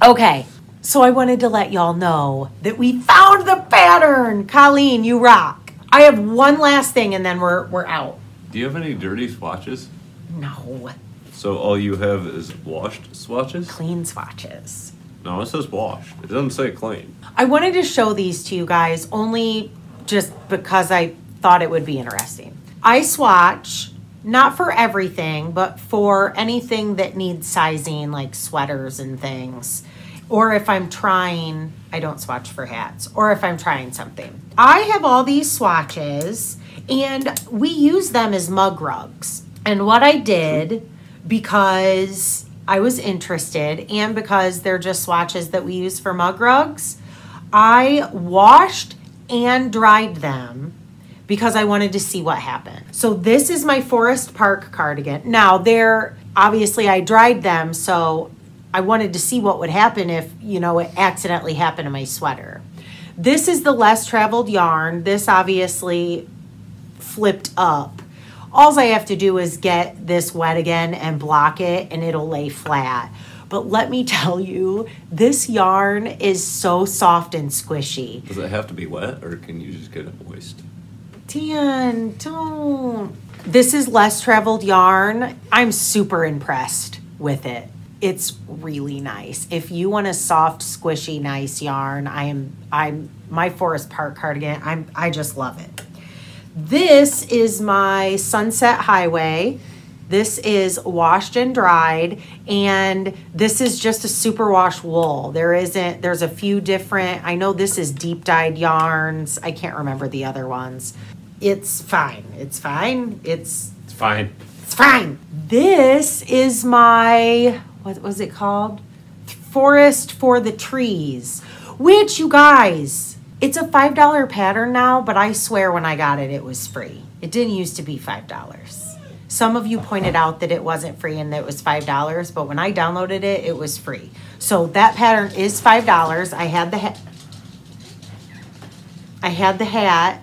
Okay, so I wanted to let y'all know that we found the pattern. Colleen, you rock. I have one last thing, and then we're, we're out. Do you have any dirty swatches? No. So all you have is washed swatches? Clean swatches. No, it says washed. It doesn't say clean. I wanted to show these to you guys only... just because I thought it would be interesting. I swatch Not for everything, but for anything that needs sizing, like sweaters and things. Or if I'm trying, I don't swatch for hats, or if I'm trying something. I have all these swatches and we use them as mug rugs. And what I did, because I was interested and because they're just swatches that we use for mug rugs, I washed and dried them because I wanted to see what happened. So this is my Forest Park cardigan. Now they're, obviously I dried them, so I wanted to see what would happen if, you know, it accidentally happened to my sweater. This is the Less Traveled yarn. This obviously flipped up. All I have to do is get this wet again and block it and it'll lay flat. But let me tell you, this yarn is so soft and squishy. Does it have to be wet or can you just get it moist? Dan, don't. This is Less Traveled yarn. I'm super impressed with it. It's really nice. If you want a soft, squishy, nice yarn, I am, I'm, my Forest Park cardigan, I'm, I just love it. This is my Sunset Highway. This is washed and dried, and this is just a super wash wool. There isn't, there's a few different, I know this is deep dyed yarns. I can't remember the other ones. It's fine, it's fine, it's, it's fine. It's fine. This is my, what was it called? Forest for the Trees, which you guys, it's a five dollar pattern now, but I swear when I got it, it was free. It didn't used to be five dollars. Some of you pointed out that it wasn't free and that it was five dollars, but when I downloaded it, it was free. So that pattern is five dollars. I had the hat. I had the hat.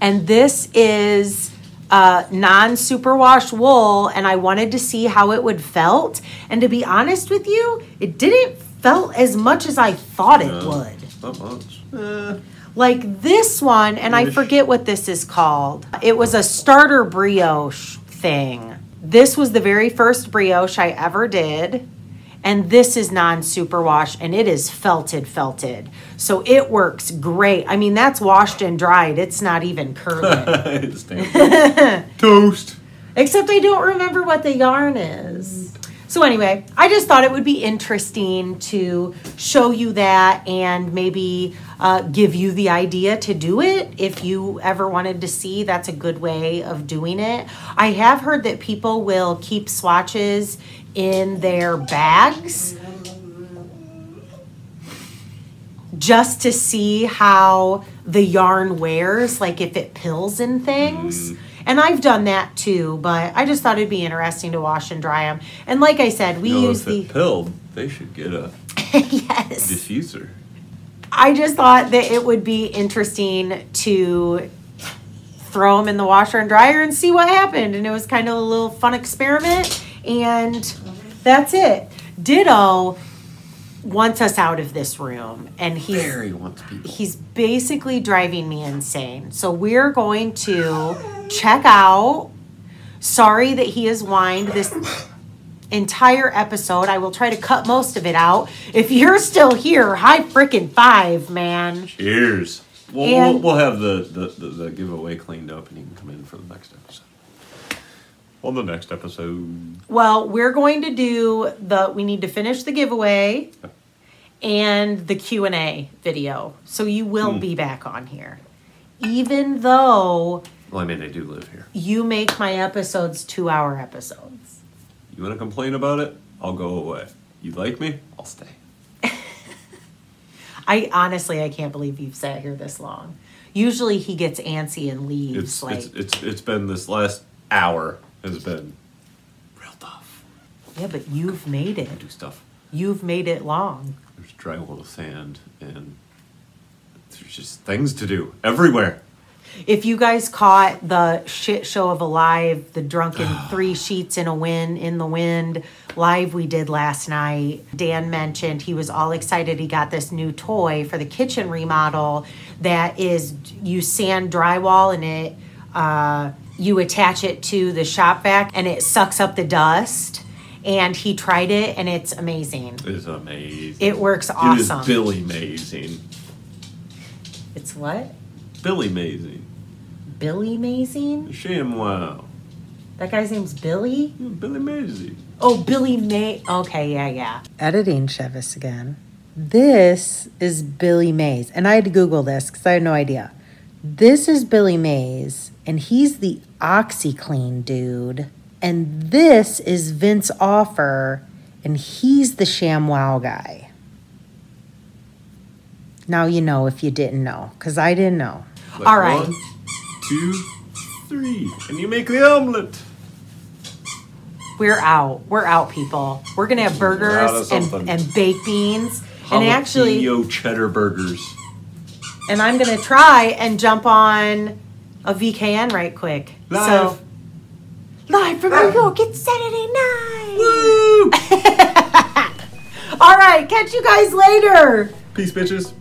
And this is Uh, non-superwash wool, and I wanted to see how it would felt. And to be honest with you, it didn't felt as much as I thought it no, would. Not much. Eh. Like this one, and Ish. I forget what this is called. It was a starter brioche thing. This was the very first brioche I ever did. And this is non-superwash, and it is felted, felted. So it works great. I mean, that's washed and dried. It's not even curling. Toast. Except I don't remember what the yarn is. So anyway, I just thought it would be interesting to show you that and maybe uh, give you the idea to do it. If you ever wanted to see, that's a good way of doing it. I have heard that people will keep swatches in their bags just to see how the yarn wears, like if it pills and things. Mm. And I've done that too, but I just thought it'd be interesting to wash and dry them. And like I said, we you know, use if the it pilled, they should get a yes. diffuser. I just thought that it would be interesting to throw them in the washer and dryer and see what happened. And it was kind of a little fun experiment. And that's it. Ditto wants us out of this room, and he's Barry wants people. He's basically driving me insane. So we're going to check out. Sorry that he has whined this entire episode. I will try to cut most of it out. If you're still here, high frickin' five, man. Cheers. We'll, we'll, we'll have the, the, the, the giveaway cleaned up, and you can come in for the next episode. On the next episode. Well, we're going to do the, we need to finish the giveaway and the Q and A video. So you will mm. be back on here. Even though. Well, I mean, I do live here. You make my episodes two-hour episodes. You want to complain about it? I'll go away. You like me? I'll stay. I honestly, I can't believe you've sat here this long. Usually he gets antsy and leaves. It's, like, it's, it's, it's been this last hour. Has been real tough. Yeah, but you've made it. I do stuff. You've made it long. There's drywall of sand, and there's just things to do everywhere. If you guys caught the shit show of a live, the drunken three sheets in a wind, in the wind live we did last night, Dan mentioned he was all excited. He got this new toy for the kitchen remodel that is, you sand drywall and it, uh, you attach it to the shop vac and it sucks up the dust. And he tried it and it's amazing. It's amazing. It works awesome. It is Billy-mazing. It's what? Billy-mazing. Billy Mazing? Shamwow. That guy's name's Billy? Billy Mazing. Oh, Billy May. Okay, yeah, yeah. Editing Chevis again. This is Billy Mays. And I had to Google this because I had no idea. This is Billy Mays, and he's the OxyClean dude. And this is Vince Offer, and he's the ShamWow guy. Now you know if you didn't know, because I didn't know. Like all right. One, two, three. And you make the omelet. We're out. We're out, people. We're going to have burgers and, and baked beans. Jalapeno and actually, cheddar burgers. And I'm going to try and jump on a V K N right quick. Live. So, live from New York. It's Saturday night. Woo! All right. Catch you guys later. Peace, bitches.